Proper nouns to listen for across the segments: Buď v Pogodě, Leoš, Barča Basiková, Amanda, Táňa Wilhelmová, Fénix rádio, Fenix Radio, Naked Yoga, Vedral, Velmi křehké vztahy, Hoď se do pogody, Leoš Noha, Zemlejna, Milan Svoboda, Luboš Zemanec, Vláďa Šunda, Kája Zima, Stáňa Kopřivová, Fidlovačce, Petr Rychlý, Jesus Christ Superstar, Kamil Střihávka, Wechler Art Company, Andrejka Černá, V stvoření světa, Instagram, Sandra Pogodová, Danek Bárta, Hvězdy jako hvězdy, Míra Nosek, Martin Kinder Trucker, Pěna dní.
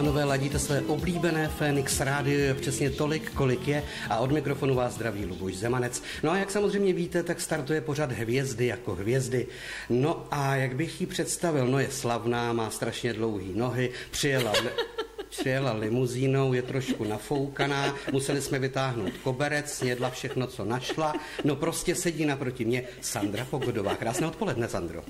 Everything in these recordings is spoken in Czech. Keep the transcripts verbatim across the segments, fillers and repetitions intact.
pánové, ladíte své oblíbené Fénix rádio, je přesně tolik, kolik je, a od mikrofonu vás zdraví Luboš Zemanec. No a jak samozřejmě víte, tak startuje pořad Hvězdy jako hvězdy. No a jak bych ji představil, no je slavná, má strašně dlouhý nohy, přijela... Přijela limuzínou, je trošku nafoukaná, museli jsme vytáhnout koberec, snědla všechno, co našla. No prostě sedí naproti mě Sandra Pogodová. Krásné odpoledne, Sandro.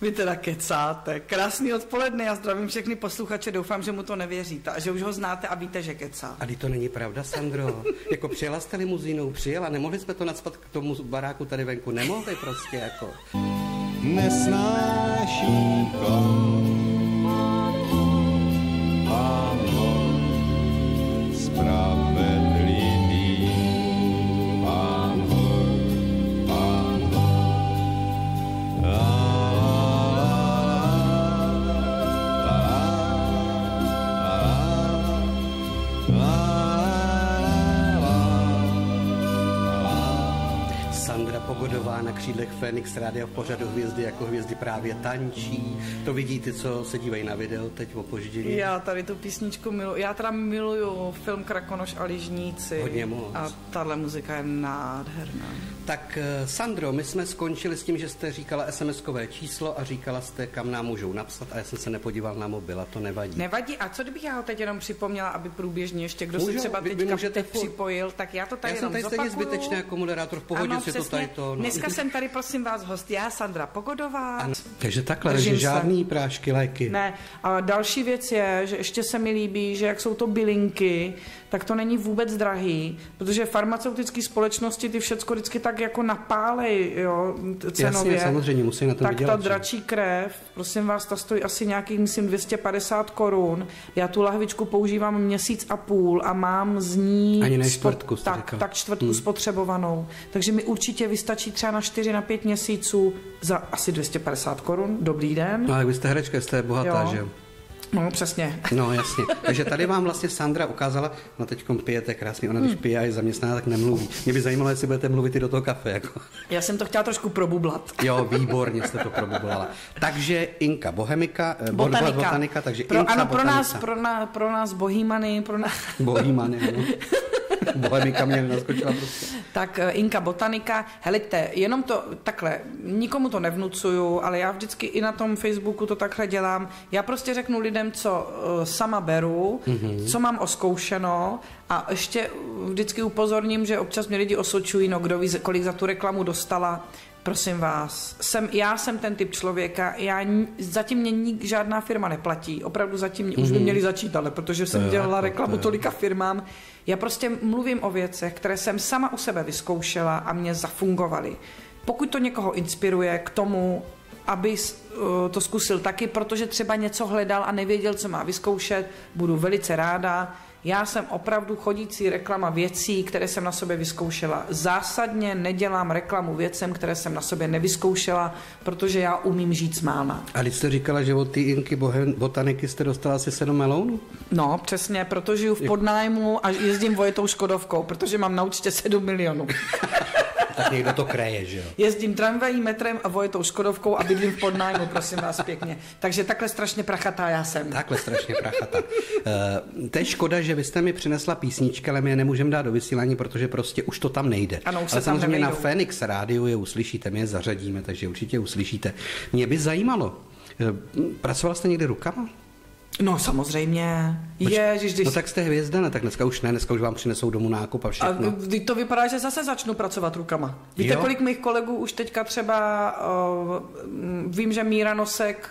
Vy teda kecáte. Krásný odpoledne, já zdravím všechny posluchače, doufám, že mu to nevěříte a že už ho znáte a víte, že kecá. Ale to není pravda, Sandro. Jako přijela jste limuzínou, přijela, nemohli jsme to nacpat k tomu baráku tady venku, nemohli prostě jako. Nesnáší kom. Spravedlivý Pán Hor, Pán Hor. La, la, la, la, la. Sandra Pogodová na křídlech Fénix rádia v pořadu Hvězdy jako hvězdy právě tančí. To vidíte, co se dívají na video teď opožděně. Já tady tu písničku miluju. Já teda miluju film Krakonoš a Ližníci. Hodně moc. A tahle muzika je nádherná. Tak Sandro, my jsme skončili s tím, že jste říkala es em eskové číslo a říkala jste, kam nám můžou napsat, a já jsem se nepodíval na mobil, a to nevadí. Nevadí, a co kdybych já ho teď jenom připomněla, aby průběžně ještě, kdo můžu, se třeba vy, teďka teď po... připojil, tak já to tady já jenom zopakuju. Já jsem tady stejně zbytečný jako moderátor, v pohodě ano, si přesně, to tady to... No. Dneska jsem tady, prosím vás, host, já Sandra Pogodová. Ano, takže takhle, takže žádný prášky, léky. Ne, a další věc je, že ještě se mi líbí, že jak jsou to bylinky, tak to není vůbec drahý, protože farmaceutické společnosti ty všecko vždycky tak jako napálej, jo, cenově. Jasně, samozřejmě, musí na tom vydělat. Tak ta dračí krev, prosím vás, ta stojí asi nějakých, myslím, dvě stě padesát korun. Já tu lahvičku používám měsíc a půl a mám z ní... Ani ne čtvrtku, jste tak, tak čtvrtku hmm. spotřebovanou. Takže mi určitě vystačí třeba na čtyři na pět měsíců za asi dvě stě padesát korun. Dobrý den. No, ale vy jste herečka, jste bohatá, jo. Že jo? No, přesně. No, jasně. Takže tady vám vlastně Sandra ukázala, no teďkom pijete krásně, ona když hmm. pije a je zaměstnaná, tak nemluví. Mě by zajímalo, jestli budete mluvit i do toho kafe. Jako. Já jsem to chtěla trošku probublat. Jo, výborně jste to probublala. Takže Inka Bohemika, Botanika, botanika takže pro, Inka ano, pro botanika. Nás, pro, na, pro nás bohýmany, pro nás... Bohýmany, ano. Bohemika mě naskočila prostě. Tak Inka Botanika, helejte, jenom to takhle, nikomu to nevnucuju, ale já vždycky i na tom Facebooku to takhle dělám. Já prostě řeknu lidem, co sama beru, mm-hmm. co mám oskoušeno, a ještě vždycky upozorním, že občas mě lidi osočují, no kdo ví, kolik za tu reklamu dostala. Prosím vás, jsem, já jsem ten typ člověka, já zatím mě nik, žádná firma neplatí, opravdu zatím mě, mm-hmm. už by měli začít, ale protože jsem to dělala reklamu to tolika firmám, já prostě mluvím o věcech, které jsem sama u sebe vyzkoušela a mě zafungovaly. Pokud to někoho inspiruje k tomu, aby to zkusil taky, protože třeba něco hledal a nevěděl, co má vyzkoušet, budu velice ráda. Já jsem opravdu chodící reklama věcí, které jsem na sobě vyzkoušela. Zásadně nedělám reklamu věcem, které jsem na sobě nevyzkoušela, protože já umím žít s máma. A když jste říkala, že od té Inky bohem, Botaniky jste dostala asi sedm melounů? No, přesně, protože žiju v podnájmu a jezdím vojetou škodovkou, protože mám na účtě sedm milionů. Tak někdo to kreje, že jo? Jezdím tramvají, metrem a vojetou škodovkou a bydlím v podnájmu, prosím vás pěkně. Takže takhle strašně prachatá já jsem. Takhle strašně prachatá. Uh, to je škoda, že vy jste mi přinesla písničky, ale my je nemůžeme dát do vysílání, protože prostě už to tam nejde. Ano, už se ale tam samozřejmě nevejdou. Na Fénix rádiu je uslyšíte, my je zařadíme, takže určitě uslyšíte. Mě by zajímalo, pracovala jste někdy rukama? No samozřejmě. Ježiš, když... No tak jste hvězda, ne? Tak dneska už ne, dneska už vám přinesou domů nákup a všechno. A teď to vypadá, že zase začnu pracovat rukama. Víte, jo? Kolik mých kolegů už teďka třeba, uh, vím, že Míra Nosek,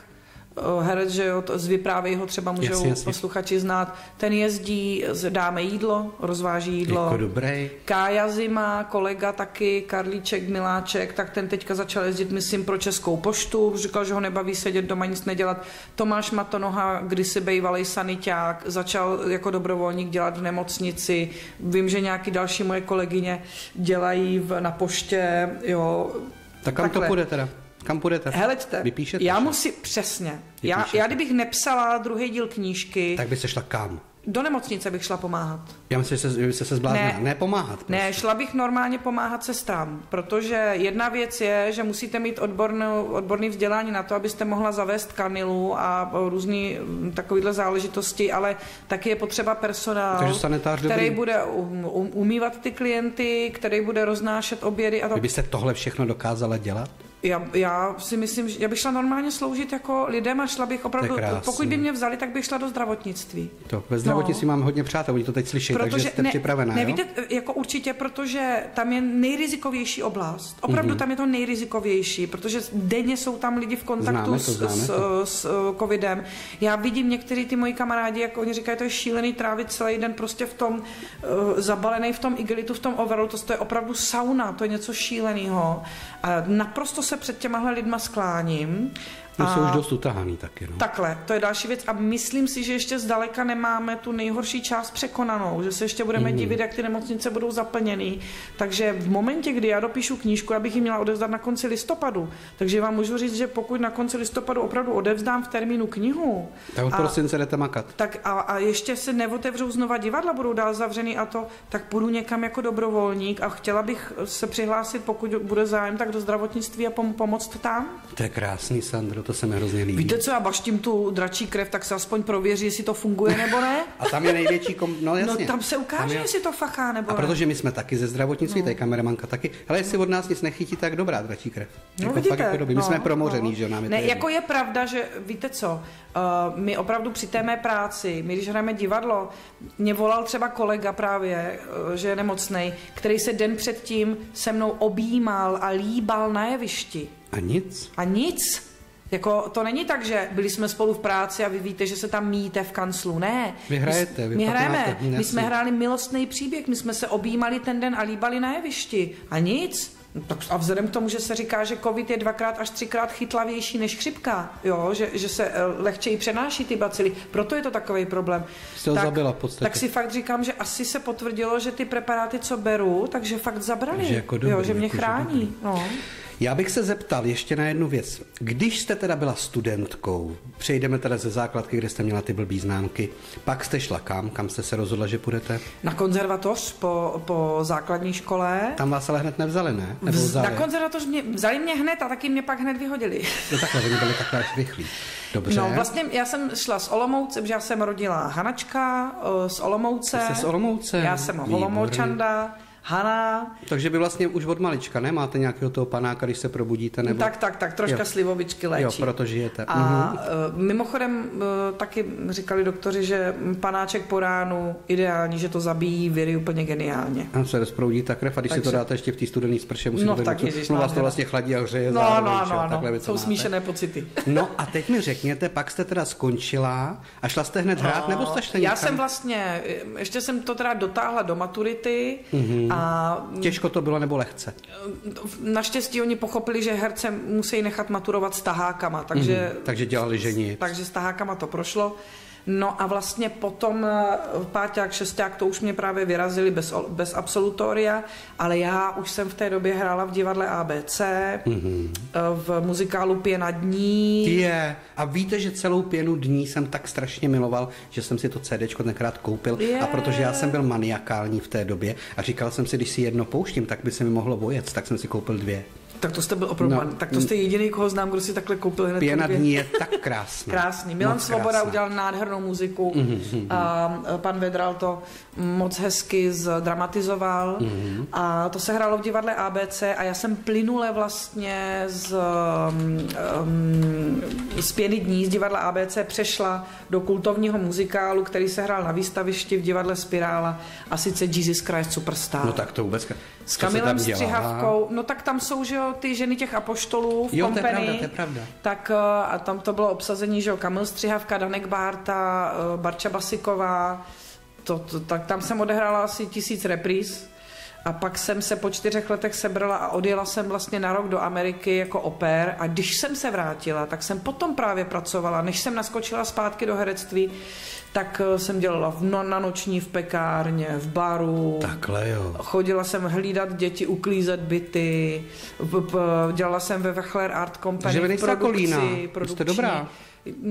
uh, herec, že jo, z Vyprávěj ho třeba můžou jasně, jasně. posluchači znát, ten jezdí, dáme jídlo, rozváží jídlo. Jako dobrý. Kája Zima, kolega taky, Karlíček, Miláček, tak ten teďka začal jezdit, myslím, pro Českou poštu, říkal, že ho nebaví sedět doma, nic nedělat. Tomáš Matonoha, kdysi bývalý saniťák, začal jako dobrovolník dělat v nemocnici. Vím, že nějaký další moje kolegyně dělají v, na poště, jo. Tak kam takhle. To půjde teda? Kam půjdete? Heleďte, vypíšete, já musím, přesně. Já, já kdybych nepsala druhý díl knížky... Tak by se šla kam? do nemocnice bych šla pomáhat. Já myslím, že jste se, se zbláznila. Ne, ne pomáhat. Prostě. Ne, šla bych normálně pomáhat sestrám, protože jedna věc je, že musíte mít odbornou, odborný vzdělání na to, abyste mohla zavést kanilu a různé takovéhle záležitosti, ale taky je potřeba personál, který bude um, um, umývat ty klienty, který bude roznášet obědy. A to... Vy byste tohle všechno dokázala dělat? Já, já si myslím, že já bych šla normálně sloužit jako lidem a šla bych opravdu, pokud by mě vzali, tak bych šla do zdravotnictví. To, ve zdravotnictví no. Mám hodně přátel, oni to teď slyší, protože takže jste ne, připravená. Nevíte, jo? Jako určitě, protože tam je nejrizikovější oblast. Opravdu mm-hmm. Tam je to nejrizikovější, protože denně jsou tam lidi v kontaktu známe to, známe s, to. S, s covidem. Já vidím některý ty moji kamarádi, jak oni říkají, to je šílený trávit celý den prostě v tom, uh, zabalený v tom igelitu, v tom overallu, to, to je opravdu sauna, to je něco šíleného. A naprosto se před těmahle lidma skláním. A jsou už dost utahaný taky. No. Takhle, to je další věc a myslím si, že ještě zdaleka nemáme tu nejhorší část překonanou, že se ještě budeme mm. divit, jak ty nemocnice budou zaplněný. Takže v momentě, kdy já dopíšu knížku, já bych ji měla odevzdat na konci listopadu, takže vám můžu říct, že pokud na konci listopadu opravdu odevzdám v termínu knihu, tak od prosince jdete makat. Tak a, a ještě se neotevřou znova divadla, budou dál zavřený a to, tak půjdu někam jako dobrovolník a chtěla bych se přihlásit, pokud bude zájem, tak do zdravotnictví a pom- pomoct tam. To je krásný, Sandro. To se mi hrozně líbí. Víte co, já baštím tu dračí krev, tak se aspoň prověří, jestli to funguje nebo ne. A tam je největší kom... no jasně. No tam se ukáže, tam je... jestli to faká nebo a ne. A protože my jsme taky ze zdravotnictví, no. Tady kameramanka taky, ale jestli od nás nic nechytí, tak dobrá dračí krev. No, jako fakt jako dobrý. My no, jsme promořený, no. Že nám je ne, jako je pravda, že víte co, uh, my opravdu při té mé práci, my když hrajeme divadlo, mě volal třeba kolega právě, uh, že je nemocnej, který se den předtím se mnou objímal a líbal na jevišti. A nic. A nic. Jako, to není tak, že byli jsme spolu v práci a vy víte, že se tam míjíte v kanclu. Ne. Vy hrajete, vy my hrajeme. My jsme hráli milostný příběh, my jsme se objímali ten den a líbali na jevišti. A nic. A vzhledem k tomu, že se říká, že covid je dvakrát až třikrát chytlavější než chřipka, jo? Že, že se lehčeji přenáší ty bacily, proto je to takový problém. Jste ho tak, zabila v podstatě. Tak si fakt říkám, že asi se potvrdilo, že ty preparáty, co beru, takže fakt zabrali, že, jako dobrý, jo? Že mě jako chrání. No. Já bych se zeptal ještě na jednu věc. Když jste teda byla studentkou, přejdeme teda ze základky, kde jste měla ty blbý známky, pak jste šla kam, kam jste se rozhodla, že půjdete? Na konzervatoř po, po základní škole. Tam vás ale hned nevzali, ne? Nebo vzali? Na konzervatoř mě, vzali mě hned a taky mě pak hned vyhodili. No takhle, oni byli takhle až rychlí. Dobře. No vlastně já jsem šla z Olomouce, protože já jsem rodila Hanačka z Olomouce. Jste z Olomouce? Já jsem Olomoučanda. Hana. Takže by vlastně už od malička, ne? Máte nějakého toho panáka, když se probudíte? Nebo... Tak, tak, tak, troška jo. Slivovičky léčí. Jo, proto žijete. A mm-hmm. mimochodem taky říkali doktoři, že panáček po ránu ideální, že to zabíjí viry úplně geniálně. A se rozproudí ta krev a když takže... si to dáte ještě v té studené sprše, musíte... No tak ježiš, no vás to vlastně chladí a hřeje no, zároveň. No, no, no, no, jsou smíšené pocity. No a teď mi řekněte, pak jste teda skončila a šla jste hned no, hrát, nebo jste šla někam? Já jsem vlastně, ještě jsem to teda dotáhla do maturity. Mm-hmm. A těžko to bylo nebo lehce? Naštěstí oni pochopili, že herce musí nechat maturovat s tahákama, takže, mm, takže dělali, že nic. Takže s tahákama to prošlo. No a vlastně potom páťák, šesták, to už mě právě vyrazili bez, bez absolutoria, ale já už jsem v té době hrála v divadle A B C, mm-hmm. v muzikálu Pěna dní. Je. A víte, že celou Pěnu dní jsem tak strašně miloval, že jsem si to CDčko tenkrát koupil je. A protože já jsem byl maniakální v té době a říkal jsem si, když si jedno pouštím, tak by se mi mohlo vojet, tak jsem si koupil dvě. Tak to jste byl opravdu, no, tak to jste jediný, koho znám, kdo si takhle koupil hned. Pěna dní je tak krásný. Krásný. Milan Svoboda udělal nádhernou muziku. Mm-hmm. A pan Vedral to moc hezky zdramatizoval. Mm-hmm. A to se hrálo v divadle A B C a já jsem plynule vlastně z, um, z Pěny dní z divadla A B C přešla do kultovního muzikálu, který se hrál na výstavišti v divadle Spirála a sice Jesus Christ Superstar. No tak to vůbec... S Kamilem Střihávkou. No tak tam jsou, že jo, ty ženy těch apoštolů v jo, Company. To je pravda, to je pravda. Tak a tam to bylo obsazení, že jo, Kamil Střihávka, Danek Bárta, Barča Basiková. To, to, tak tam jsem odehrála asi tisíc repríz. A pak jsem se po čtyřech letech sebrala a odjela jsem vlastně na rok do Ameriky jako opér a když jsem se vrátila, tak jsem potom právě pracovala, než jsem naskočila zpátky do herectví, tak jsem dělala v no, na noční, v pekárně, v baru. Takhle jo. Chodila jsem hlídat děti, uklízet byty, p- p- dělala jsem ve Wechler Art Company v produkci. Že vy nejste kolína, jste dobrá.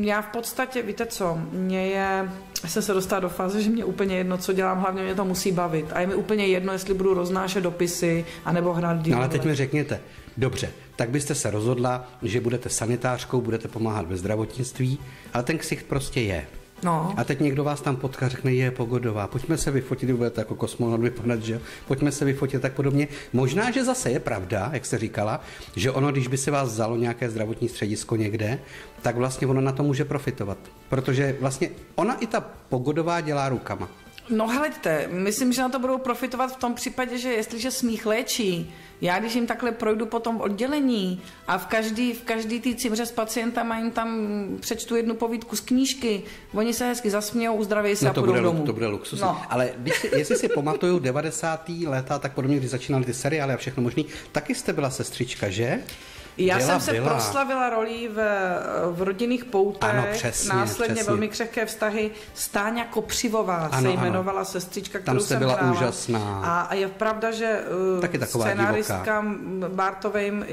Já v podstatě, víte co, mě je, jsem se dostala do fáze, že mě úplně jedno, co dělám, hlavně mě to musí bavit. A je mi úplně jedno, jestli budu roznášet dopisy, anebo hrát divadlo. No ale teď mi řekněte, dobře, tak byste se rozhodla, že budete sanitářkou, budete pomáhat ve zdravotnictví, ale ten ksicht prostě je. No. A teď někdo vás tam potká, řekne, je Pogodová, pojďme se vyfotit, budete jako kosmonaut vypadat, že pojďme se vyfotit tak podobně. Možná, že zase je pravda, jak jste říkala, že ono, když by si vás vzalo nějaké zdravotní středisko někde, tak vlastně ono na to může profitovat, protože vlastně ona i ta Pogodová dělá rukama. No hleďte, myslím, že na to budou profitovat v tom případě, že jestliže smích léčí, já když jim takhle projdu po tom oddělení a v každý, v každý té cimře s pacientama jim tam přečtu jednu povídku z knížky, oni se hezky zasmějou, uzdravějí se no a půjdou domů. To bude luxus. No. Ale když, jestli si pamatuju devadesátá léta, tak podobně, když začínaly ty seriály a všechno možný, taky jste byla sestřička, že? Já byla, jsem se byla. proslavila rolí v, v Rodinných poutách, následně přesně. Velmi křehké vztahy. Stáňa Kopřivová ano, se jmenovala ano. sestřička, kterou jsem hrála. Tam jste byla úžasná. A, a je pravda, že scénáristka Bártovejm,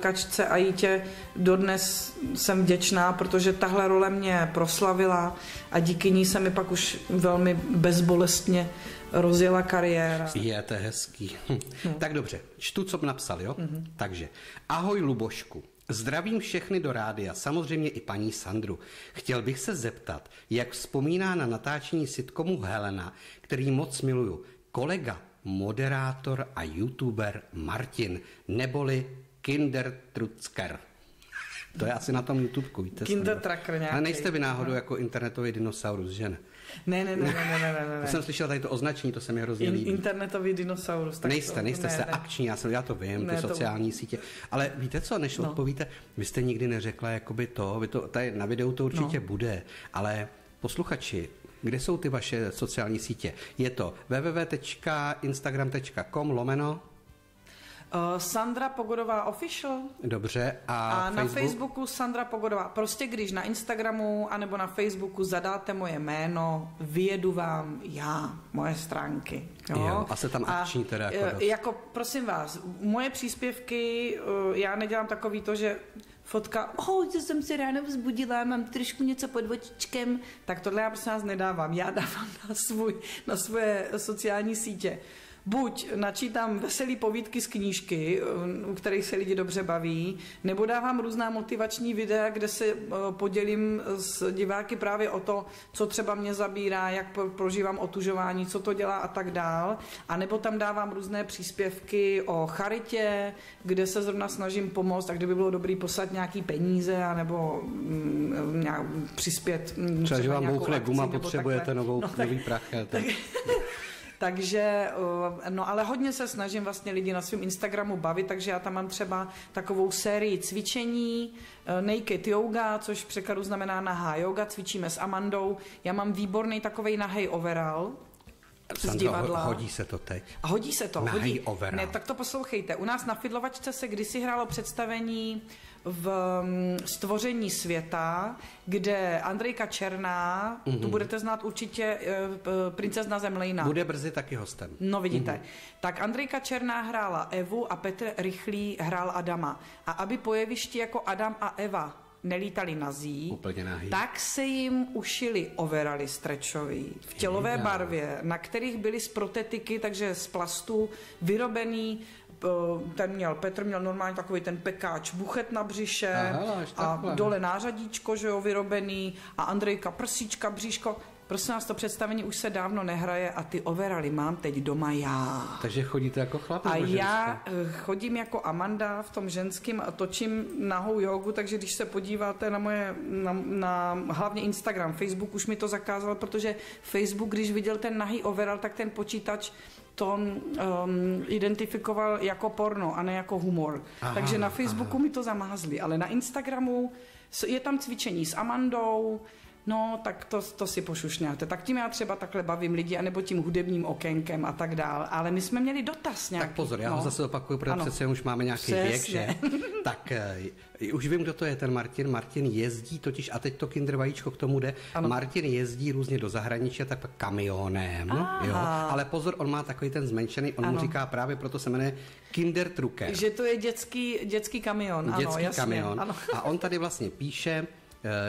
Kačce a Jitě dodnes jsem vděčná, protože tahle role mě proslavila a díky ní se mi pak už velmi bezbolestně rozjela kariéra. Je, to je hezký. Hm. Hm. Tak dobře, čtu, co napsal, jo? Hm. Takže, ahoj Lubošku, zdravím všechny do rádia, samozřejmě i paní Sandru. Chtěl bych se zeptat, jak vzpomíná na natáčení sitcomu Helena, který moc miluju, kolega, moderátor a youtuber Martin, neboli Kinder Trucker. To je asi na tom YouTubeku, víte? Kinder Trucker nějaký. Ale nejste vy náhodou no. jako internetový dinosaurus, že ne? Ne, ne, ne, ne, ne, ne, ne, ne. To jsem slyšela tady to označení, to se mi hrozně líbí. Internetový dinosaurus. Tak nejste, nejste ne, se ne. akční, já, jsem, já to vím, ne, ty sociální to... sítě. Ale víte co, než no. odpovíte, vy jste nikdy neřekla jakoby to, vy to tady na videu to určitě no. bude, ale posluchači, kde jsou ty vaše sociální sítě? Je to www tečka instagram tečka com lomeno? Uh, Sandra Pogodová Official. Dobře. A, a Facebook? Na Facebooku Sandra Pogodová. Prostě když na Instagramu anebo na Facebooku zadáte moje jméno, vyjedu vám já, moje stránky. Jo? Jo, a se tam akční teda. Jako, uh, jako prosím vás, moje příspěvky, uh, já nedělám takový to, že fotka, oh, že jsem se ráno vzbudila, mám trošku něco pod očičkem, tak tohle já prostě nás nedávám. Já dávám na, svůj, na svoje sociální sítě. Buď načítám veselý povídky z knížky, u kterých se lidi dobře baví, nebo dávám různá motivační videa, kde se podělím s diváky právě o to, co třeba mě zabírá, jak prožívám otužování, co to dělá a tak dál. A nebo tam dávám různé příspěvky o charitě, kde se zrovna snažím pomoct a kdyby bylo dobrý poslat nějaký peníze anebo nějak přispět. Třeba, že vám bouchne guma, potřebujete novou, no, nový prach. Takže, no ale hodně se snažím vlastně lidi na svém Instagramu bavit, takže já tam mám třeba takovou sérii cvičení, Naked Yoga, což v překladu znamená nahá yoga, cvičíme s Amandou. Já mám výborný takovej nahej overall, Sandro, z divadla. Hodí se to teď. A hodí se to. Hodí. Ne, tak to poslouchejte. U nás na Fidlovačce se kdysi hrálo představení V stvoření světa, kde Andrejka Černá, mm-hmm. tu budete znát určitě, princezna Zemlejna. Bude brzy taky hostem. No vidíte. Mm-hmm. Tak Andrejka Černá hrála Evu a Petr Rychlý hrál Adama. A aby po jevišti jako Adam a Eva nelítali nazí, tak se jim ušili overaly strečový v tělové Jejda. barvě, na kterých byly z protetiky, takže z plastu, vyrobený. Ten měl, Petr měl normálně takový ten pekáč, buchet na břiše Aha, a dole nářadíčko, že jo, vyrobený a Andrejka prsíčka, bříško. Prosím vás, to představení už se dávno nehraje a ty overaly mám teď doma já. Takže chodíte jako chlap? A já chodím jako Amanda v tom ženským a točím nahou jogu, takže když se podíváte na moje, na, na hlavně Instagram, Facebook už mi to zakázal, protože Facebook, když viděl ten nahý overal, tak ten počítač to um, identifikoval jako porno a ne jako humor. Aha, takže na Facebooku aha. mi to zamázli, ale na Instagramu je tam cvičení s Amandou. No, tak to, to si pošušňáte. Tak tím já třeba takhle bavím lidi, anebo tím hudebním okénkem a tak dál. Ale my jsme měli dotaz nějaký. Tak pozor, já no. ho zase opakuju, protože ano. přece už máme nějaký Přesně. věk, že? Tak uh, už vím, kdo to je ten Martin. Martin jezdí totiž, a teď to Kinder vajíčko k tomu jde, ano. Martin jezdí různě do zahraničí, tak pak kamionem, jo? Ale pozor, on má takový ten zmenšený, on ano. mu říká právě proto se jmenuje Kinder Trucker. Že to je dětský, dětský kamion, dětský ano, jasně. kamion. Ano. A on tady vlastně píše,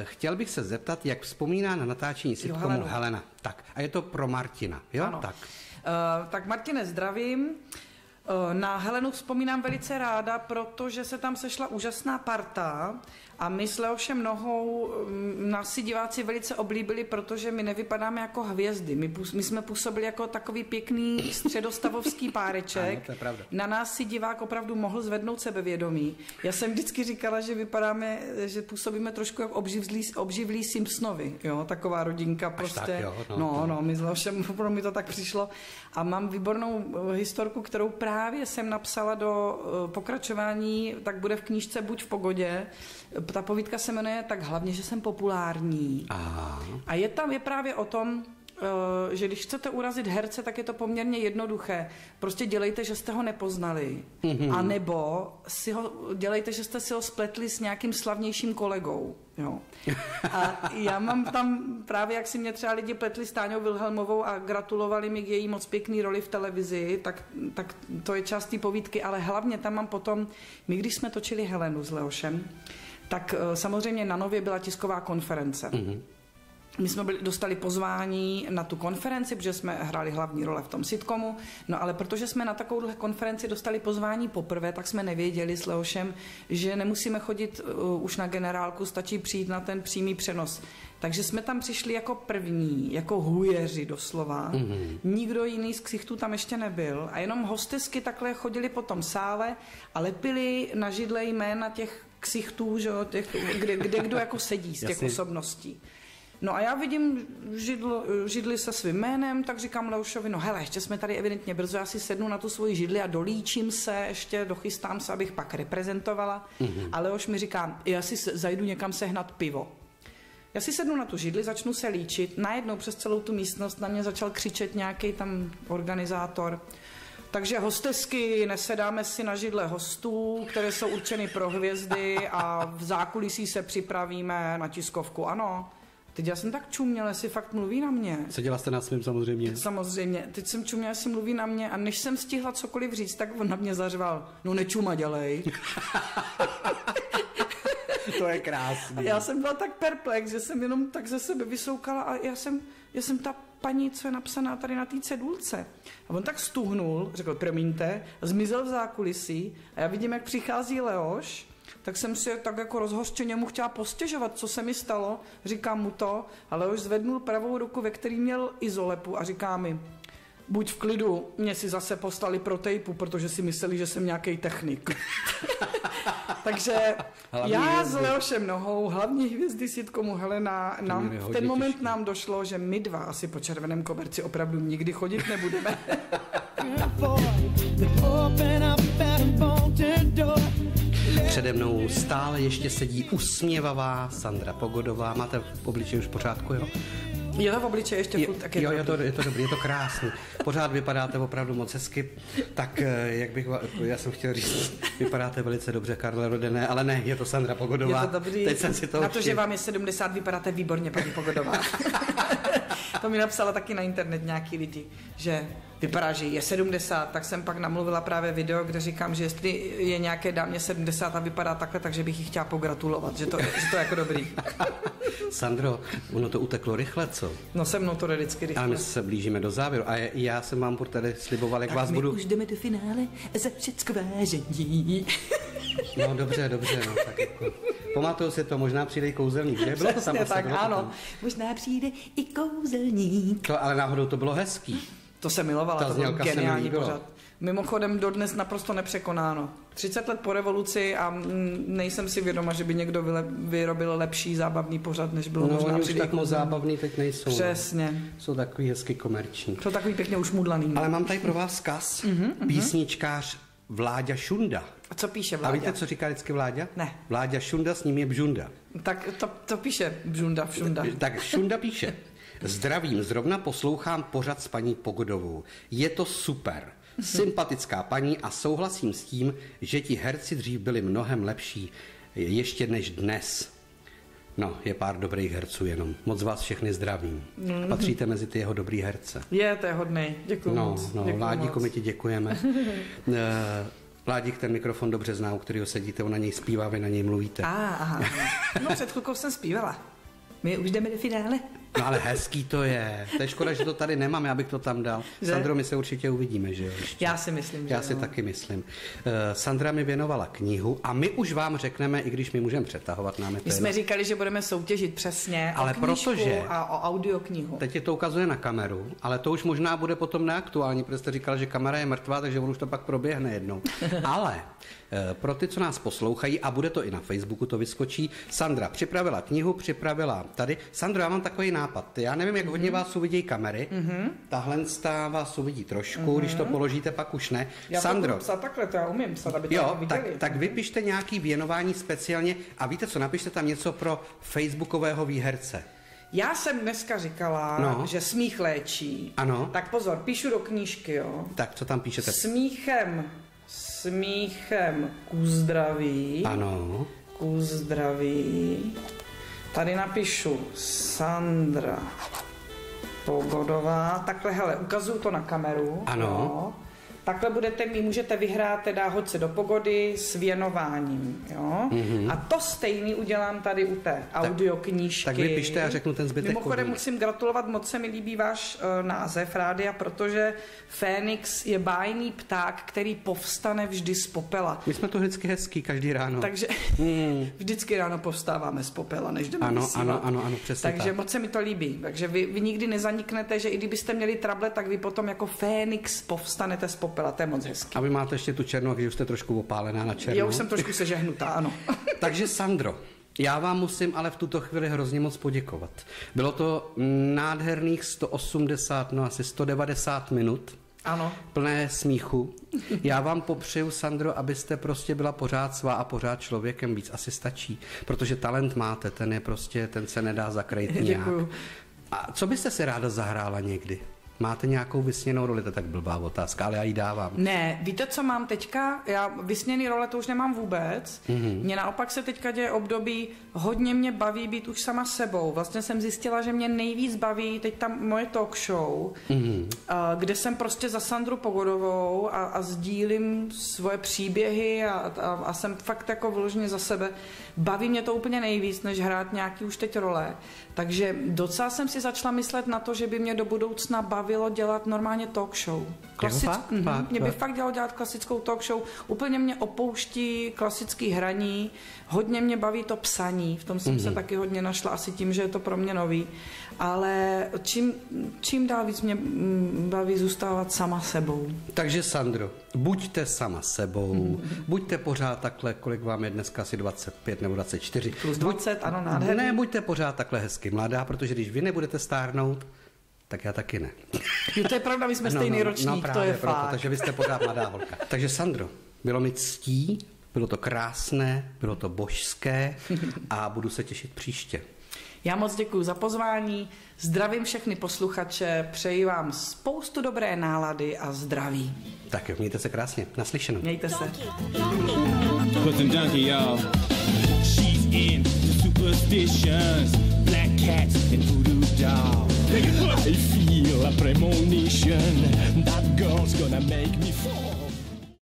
Chtěl bych se zeptat, jak vzpomíná na natáčení sitcomu Helena. Helena. Tak, a je to pro Martina, jo? Ano. Tak. Uh, tak Martine, zdravím. Uh, na Helenu vzpomínám velice ráda, protože se tam sešla úžasná parta a my s Leošem Nohou nás si diváci velice oblíbili, protože my nevypadáme jako hvězdy. My, my jsme působili jako takový pěkný středostavovský páreček. Ano, to je pravda. Na nás si divák opravdu mohl zvednout sebevědomí. Já jsem vždycky říkala, že vypadáme, že působíme trošku jak obživlí, obživlí Simpsonovi. Jo, taková rodinka prostě. Až tak, jo, no, no, no, my s Leošem, pro mě to tak přišlo. A mám výbornou historku, kterou právě jsem napsala do pokračování, tak bude v knížce Buď v pogodě. Ta povídka se jmenuje Tak hlavně, že jsem populární. Aha. A je tam je právě o tom, že když chcete urazit herce, tak je to poměrně jednoduché. Prostě dělejte, že jste ho nepoznali. Mm-hmm. A nebo si ho, dělejte, že jste si ho spletli s nějakým slavnějším kolegou. Jo. A já mám tam právě, jak si mě třeba lidi pletli s Táňou Wilhelmovou a gratulovali mi k její moc pěkný roli v televizi, tak, tak to je část té povídky. Ale hlavně tam mám potom, my když jsme točili Helenu s Leošem, tak samozřejmě na Nově byla tisková konference. Mm-hmm. My jsme byli, dostali pozvání na tu konferenci, protože jsme hráli hlavní role v tom sitcomu, no ale protože jsme na takovouhle konferenci dostali pozvání poprvé, tak jsme nevěděli s Leošem, že nemusíme chodit uh, už na generálku, stačí přijít na ten přímý přenos. Takže jsme tam přišli jako první, jako hujeři doslova. Mm-hmm. Nikdo jiný z ksichtů tam ještě nebyl a jenom hostesky takhle chodili po tom sále a lepili na židle jména těch ksichtů, že, těch, kde, kde kdo jako sedí z těch Jasně. osobností. No a já vidím židlo, židli se svým jménem, tak říkám Leošovi, no hele, ještě jsme tady evidentně brzo, já si sednu na tu svoji židli a dolíčím se, ještě dochystám se, abych pak reprezentovala. Mm-hmm. A Leoš mi říká, já si zajdu někam sehnat pivo. Já si sednu na tu židli, začnu se líčit, najednou přes celou tu místnost na mě začal křičet nějaký tam organizátor. Takže hostesky, nesedáme si na židle hostů, které jsou určeny pro hvězdy a v zákulisí se připravíme na tiskovku, ano. Teď já jsem tak čuměla, jestli fakt mluví na mě. Seděla jste nad svým samozřejmě. Samozřejmě. Teď jsem čuměla, jestli mluví na mě a než jsem stihla cokoliv říct, tak on na mě zařval. No nečuma, dělej. To je krásný. Já jsem byla tak perplex, že jsem jenom tak ze sebe vysoukala a já jsem, já jsem ta paní, co je napsaná tady na té cedulce. A on tak stuhnul, řekl, promiňte, zmizel v zákulisí a já vidím, jak přichází Leoš, tak jsem si tak jako rozhořčeně mu chtěla postěžovat, co se mi stalo, říkám mu to, ale už zvednul pravou ruku, ve který měl izolepu a říká mi, buď v klidu, mě si zase poslali pro tejpu, protože si mysleli, že jsem nějaký technik. Takže hlavní já hvězdy. S Leošem Nohou, hlavní hvězdy sitcomu Helena, nám, v ten moment těžký. Nám došlo, že my dva asi po červeném koberci opravdu nikdy chodit nebudeme. Přede mnou stále ještě sedí usměvavá Sandra Pogodová. Máte v obličeji už v pořádku, jo? Jo, v obličeji ještě je, furt tak je. Jo, je to, je to dobrý, je to krásný. Pořád vypadáte opravdu moc hezky. Tak, jak bych, já jsem chtěl říct, vypadáte velice dobře, Karle Rodené, ale ne, je to Sandra Pogodová. Je to dobrý. Teď jsem si to na to, že vám je sedmdesát, vypadáte výborně, paní Pogodová. To mi napsala taky na internet nějaký lidi, že vypadá, že je sedmdesát, tak jsem pak namluvila právě video, kde říkám, že jestli je nějaké dámě sedmdesát a vypadá takhle, takže bych jí chtěla pogratulovat, že to, že to je jako dobrý. Sandro, ono to uteklo rychle, co? No se mnou to jde vždycky rychle. Ale my se blížíme do závěru a já jsem vám tady sliboval, jak tak vás budu... Tak my už jdeme do finále za všecko vážení. No dobře, dobře, no tak jako... Pamatuju si to, možná přijde i kouzelník, že? Bylo to tam asi, tak, ano. Tam. Možná přijde i kouzelník. To, ale náhodou to bylo hezký. To se milovala, ta to bylo geniální pořad. Mimochodem dodnes naprosto nepřekonáno. třicet let po revoluci a nejsem si vědoma, že by někdo vyrobil lepší zábavný pořad, než bylo no, možná přijde. No, tak moc zábavný teď nejsou. Přesně. Jsou takový hezky komerční. Jsou takový pěkně už mudlaný. Ale mám tady pro vás vzkaz. Mm-hmm, písničkář Vláďa Šunda. A co píše Vláďa? A víte, co říká vždycky Vláďa? Ne. Vláďa Šunda, s ním je Bžunda. Tak to, to píše Bžunda, Šunda. Tak Šunda píše. Zdravím, zrovna poslouchám pořad s paní Pogodovou. Je to super. Sympatická paní a souhlasím s tím, že ti herci dřív byli mnohem lepší ještě než dnes. No, je pár dobrých herců jenom. Moc vás všechny zdravím. Mm-hmm. Patříte mezi ty jeho dobrý herce. Je, to je hodnej. Děkuju no, moc. No, Vládíku, my ti děkujeme. Vládík ten mikrofon dobře zná, u kterého sedíte, on na něj zpívá, vy na něj mluvíte. Ah, aha, no před chvilkou jsem zpívala. My už jdeme do finále. No ale hezký to je. To je škoda, že to tady nemám, já bych to tam dal. Že? Sandro, my se určitě uvidíme, že jo? Já si myslím, že Já si no. taky myslím. Uh, Sandra mi věnovala knihu a my už vám řekneme, i když my můžeme přetahovat námi. My jsme říkali, že budeme soutěžit přesně ale o knížku protože, a o audioknihu. Teď je to ukazuje na kameru, ale to už možná bude potom neaktuální, protože jste říkal, že kamera je mrtvá, takže on už to pak proběhne jednou. Ale pro ty, co nás poslouchají, a bude to i na Facebooku, to vyskočí, Sandra připravila knihu, připravila tady. Sandra, já mám takový nápad. Já nevím, jak hodně mm-hmm. vás uvidí kamery, mm-hmm. tahle vás uvidí trošku, mm-hmm. když to položíte, pak už ne. Já Sandro, psát takhle, to já umím psát, aby to jo, tak, tak vypište nějaké věnování speciálně a víte co, napište tam něco pro facebookového výherce. Já jsem dneska říkala, no. že smích léčí. Ano. Tak pozor, píšu do knížky, jo. Tak co tam píšete? Smíchem Smíchem ku zdraví. Ano. Ku zdraví. Tady napíšu Sandra Pogodová. Takhle, hele, ukazuju to na kameru. Ano. Jo. Takhle budete mít, můžete vyhrát teda Hoď se do Pogody s věnováním, jo. Mm-hmm. A to stejný udělám tady u té audioknížky. Tak, tak vypište a řeknu ten zbytek. Mimochodem musím gratulovat, moc se mi líbí váš uh, název rádia, protože Fénix je bájný pták, který povstane vždy z popela. My jsme to vždycky hezký, každý ráno. Takže mm. vždycky ráno povstáváme z popela, než jdeme Ano, vysívat. ano, ano, ano, přesně Takže tak. moc se mi to líbí. Takže vy, vy nikdy nezaniknete, že i kdybyste měli trable, tak vy potom jako Fénix povstanete z popela. To je moc hezký. A vy máte ještě tu černou, když už jste trošku opálená na černou. Já už jsem trošku sežehnutá, ano. Takže Sandro, já vám musím ale v tuto chvíli hrozně moc poděkovat. Bylo to nádherných sto osmdesát, no asi sto devadesát minut. Ano. Plné smíchu. Já vám popřeju, Sandro, abyste prostě byla pořád svá a pořád člověkem, víc asi stačí, protože talent máte, ten je prostě, ten se nedá zakrýt nějak. Děkuju. A co byste si ráda zahrála někdy? Máte nějakou vysněnou roli? To je tak blbá otázka, ale já ji dávám. Ne, víte, co mám teďka? Já vysněný role to už nemám vůbec. Mm-hmm. Mě naopak se teďka děje období, hodně mě baví být už sama sebou. Vlastně jsem zjistila, že mě nejvíc baví teď tam moje talk show, mm-hmm. kde jsem prostě za Sandru Pogodovou a, a sdílím svoje příběhy a, a, a jsem fakt jako vyloženě za sebe. Baví mě to úplně nejvíc, než hrát nějaký už teď role. Takže docela jsem si začala myslet na to, že by mě do budoucna baví dělat normálně talk show. Klasick... Jo, fakt, mm-hmm. fakt, mě by fakt, fakt dělalo dělat klasickou talk show. Úplně mě opouští klasický hraní. Hodně mě baví to psaní. V tom jsem mm-hmm. se taky hodně našla, asi tím, že je to pro mě nový. Ale čím, čím dál víc mě baví zůstávat sama sebou. Takže Sandro, buďte sama sebou. Mm-hmm. Buďte pořád takhle, kolik vám je dneska asi dvacet pět nebo dvacet čtyři. Plus dvacet, Buď... ano, nádherný. Ne, buďte pořád takhle hezky mladá, protože když vy nebudete stárnout, tak já taky ne. Jo, to je pravda, my jsme no, stejný no, ročník, no, to je proto, fakt. Takže vy jste pořád mladá holka. Takže Sandro, bylo mi ctí, bylo to krásné, bylo to božské a budu se těšit příště. Já moc děkuji za pozvání, zdravím všechny posluchače, přeji vám spoustu dobré nálady a zdraví. Tak jo, mějte se krásně, naslyšenou. Mějte se. I feel a premonition that girl's gonna make me fall.